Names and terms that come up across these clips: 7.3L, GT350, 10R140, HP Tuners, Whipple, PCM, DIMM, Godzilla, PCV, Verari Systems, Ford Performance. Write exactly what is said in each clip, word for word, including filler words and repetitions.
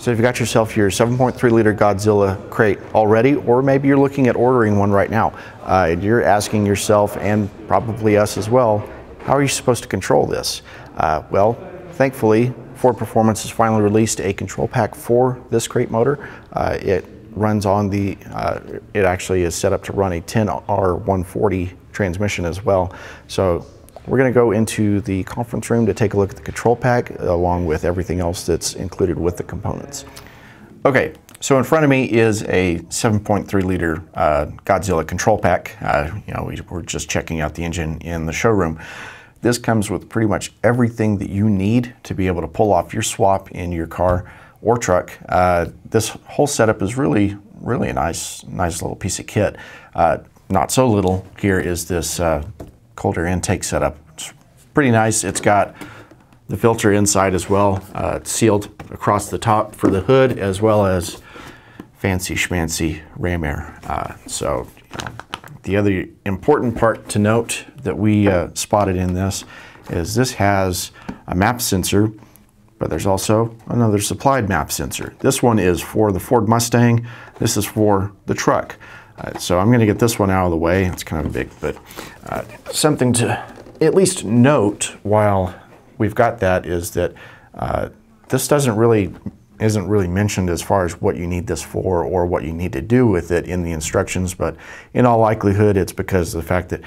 So if you got yourself your seven point three liter Godzilla crate already, or maybe you're looking at ordering one right now, uh, you're asking yourself, and probably us as well, how are you supposed to control this? Uh, well, thankfully, Ford Performance has finally released a control pack for this crate motor. Uh, it runs on the, uh, it actually is set up to run a ten R one forty transmission as well. So we're going to go into the conference room to take a look at the control pack along with everything else that's included with the components. Okay, so in front of me is a seven point three liter uh, Godzilla control pack. Uh, you know, we were just checking out the engine in the showroom. This comes with pretty much everything that you need to be able to pull off your swap in your car or truck. Uh, this whole setup is really, really a nice, nice little piece of kit. Uh, not so little here is this uh, cold air intake setup. It's pretty nice. It's got the filter inside as well, uh, sealed across the top for the hood, as well as fancy schmancy ram air. Uh, so you know, the other important part to note that we uh, spotted in this is this has a map sensor, but there's also another supplied map sensor. This one is for the Ford Mustang. This is for the truck. Uh, so I'm gonna get this one out of the way. It's kind of big, but uh, something to at least note while we've got that is that uh, this doesn't really, isn't really mentioned as far as what you need this for or what you need to do with it in the instructions, but in all likelihood, it's because of the fact that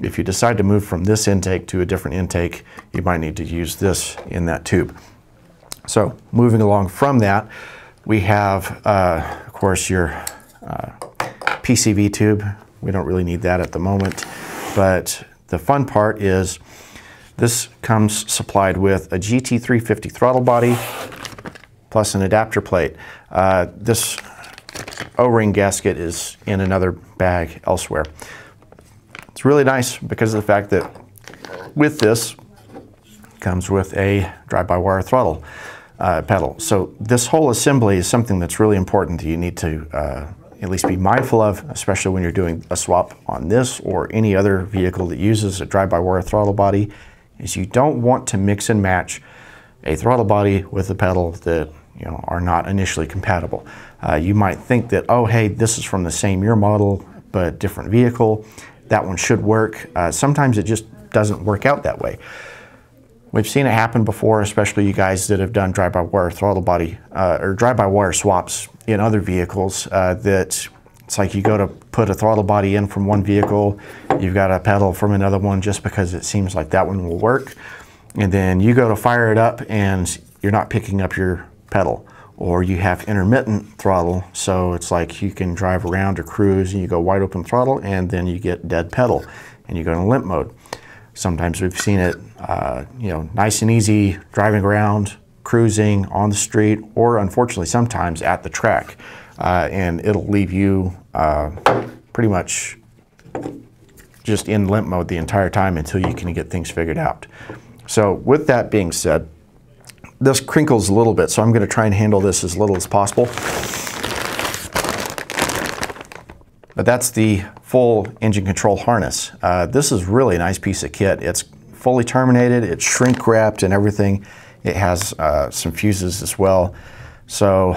if you decide to move from this intake to a different intake, you might need to use this in that tube. So moving along from that, we have, uh, of course, your uh, P C V tube. We don't really need that at the moment, but the fun part is this comes supplied with a G T three fifty throttle body plus an adapter plate. Uh, this O-ring gasket is in another bag elsewhere. It's really nice because of the fact that with this comes with a drive-by-wire throttle uh, pedal. So this whole assembly is something that's really important that you need to uh, at least be mindful of, especially when you're doing a swap on this or any other vehicle that uses a drive-by-wire throttle body, is you don't want to mix and match a throttle body with a pedal that you know are not initially compatible. Uh, you might think that, oh, hey, this is from the same year model, but different vehicle. That one should work. Uh, sometimes it just doesn't work out that way. We've seen it happen before, especially you guys that have done drive-by-wire throttle body uh, or drive-by-wire swaps in other vehicles, uh, that it's like you go to put a throttle body in from one vehicle, you've got a pedal from another one just because it seems like that one will work. And then you go to fire it up and you're not picking up your pedal, or you have intermittent throttle. So it's like you can drive around or cruise and you go wide open throttle and then you get dead pedal and you go in limp mode. Sometimes we've seen it, uh, you know, nice and easy driving around, cruising on the street, or unfortunately sometimes at the track. Uh, and it'll leave you uh, pretty much just in limp mode the entire time until you can get things figured out. So with that being said, this crinkles a little bit, so I'm gonna try and handle this as little as possible. But that's the full engine control harness. Uh, this is really a nice piece of kit. It's fully terminated, it's shrink wrapped and everything. It has uh, some fuses as well. So,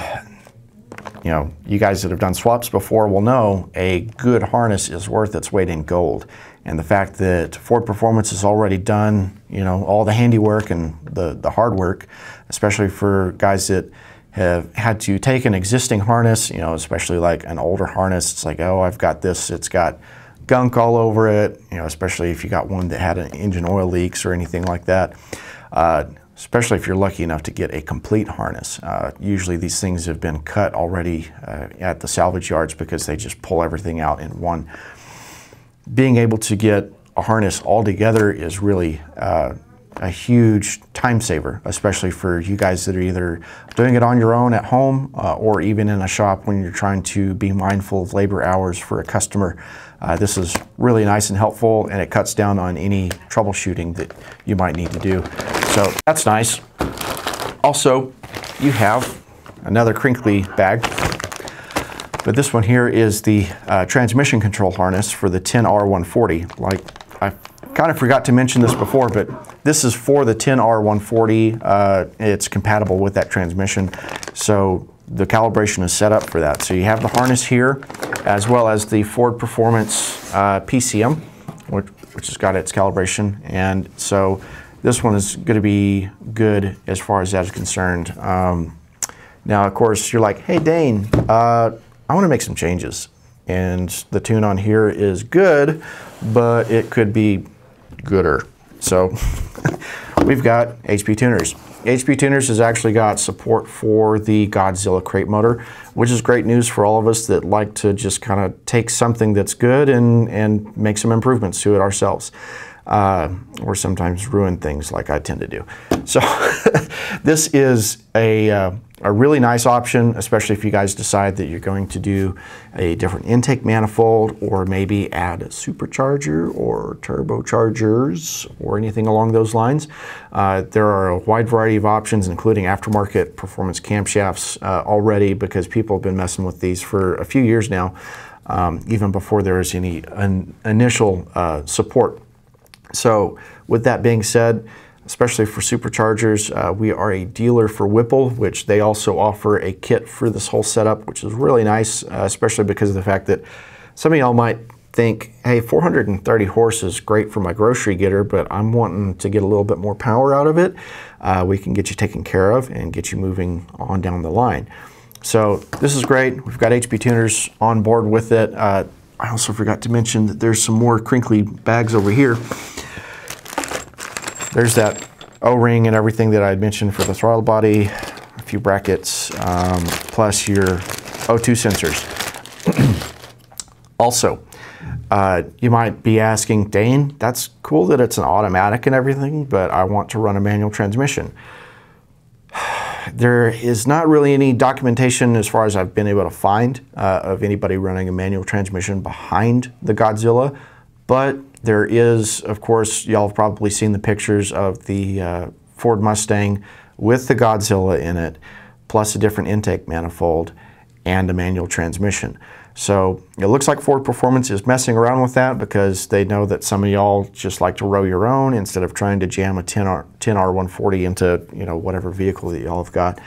you know, you guys that have done swaps before will know a good harness is worth its weight in gold. And the fact that Ford Performance has already done, you know, all the handiwork and the, the hard work, especially for guys that have had to take an existing harness, you know, especially like an older harness. It's like, oh, I've got this, it's got gunk all over it, you know, especially if you got one that had an engine oil leaks or anything like that. Uh, especially if you're lucky enough to get a complete harness. Uh, usually these things have been cut already uh, at the salvage yards because they just pull everything out in one. Being able to get a harness all together is really uh, a huge time saver, especially for you guys that are either doing it on your own at home uh, or even in a shop when you're trying to be mindful of labor hours for a customer. Uh, this is really nice and helpful, and it cuts down on any troubleshooting that you might need to do. So that's nice. Also, you have another crinkly bag, but this one here is the uh, transmission control harness for the ten R one forty. Like I kind of forgot to mention this before, but this is for the ten R one forty. Uh, it's compatible with that transmission. So the calibration is set up for that. So you have the harness here, as well as the Ford Performance uh, P C M, which, which has got its calibration. And so this one is going to be good as far as that is concerned. Um, now, of course, you're like, hey, Dane, uh, I want to make some changes. And the tune on here is good, but it could be gooder. So we've got H P Tuners. H P Tuners has actually got support for the Godzilla crate motor, which is great news for all of us that like to just kind of take something that's good and, and make some improvements to it ourselves. Uh, or sometimes ruin things like I tend to do. So this is a, uh, a really nice option, especially if you guys decide that you're going to do a different intake manifold or maybe add a supercharger or turbochargers or anything along those lines. Uh, there are a wide variety of options, including aftermarket performance camshafts uh, already, because people have been messing with these for a few years now, um, even before there was any an initial uh, support. So with that being said, especially for superchargers, uh, we are a dealer for Whipple, which they also offer a kit for this whole setup, which is really nice, uh, especially because of the fact that some of y'all might think, hey, four hundred thirty horse is great for my grocery getter, but I'm wanting to get a little bit more power out of it. Uh, we can get you taken care of and get you moving on down the line. So this is great. We've got H P Tuners on board with it. Uh, I also forgot to mention that there's some more crinkly bags over here. There's that O-ring and everything that I had mentioned for the throttle body, a few brackets, um, plus your O two sensors. Also, uh, you might be asking, Dane, that's cool that it's an automatic and everything, but I want to run a manual transmission. There is not really any documentation, as far as I've been able to find, uh, of anybody running a manual transmission behind the Godzilla, but there is, of course, y'all have probably seen the pictures of the uh, Ford Mustang with the Godzilla in it, plus a different intake manifold and a manual transmission. So it looks like Ford Performance is messing around with that, because they know that some of y'all just like to row your own instead of trying to jam a ten R one forty into, you know, whatever vehicle that y'all have got.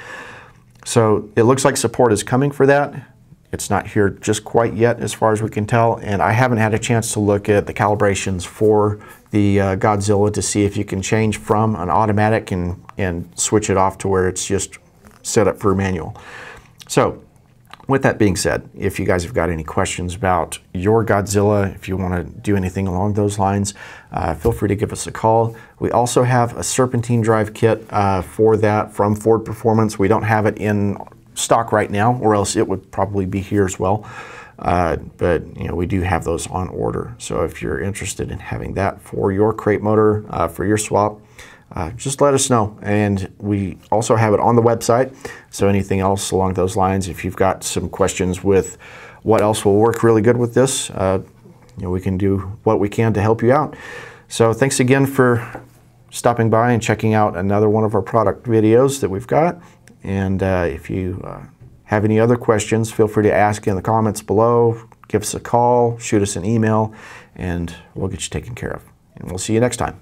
So it looks like support is coming for that. It's not here just quite yet, as far as we can tell, and I haven't had a chance to look at the calibrations for the uh, Godzilla to see if you can change from an automatic and, and switch it off to where it's just set up for manual. So with that being said, if you guys have got any questions about your Godzilla, if you want to do anything along those lines, uh, feel free to give us a call. We also have a serpentine drive kit uh, for that from Ford Performance. We don't have it in stock right now, or else it would probably be here as well. Uh, but you know, we do have those on order. So if you're interested in having that for your crate motor, uh, for your swap, Uh, just let us know. And we also have it on the website, so anything else along those lines, if you've got some questions with what else will work really good with this, uh, you know, we can do what we can to help you out. So thanks again for stopping by and checking out another one of our product videos that we've got. And uh, if you uh, have any other questions, feel free to ask in the comments below, give us a call, shoot us an email, and we'll get you taken care of. And we'll see you next time.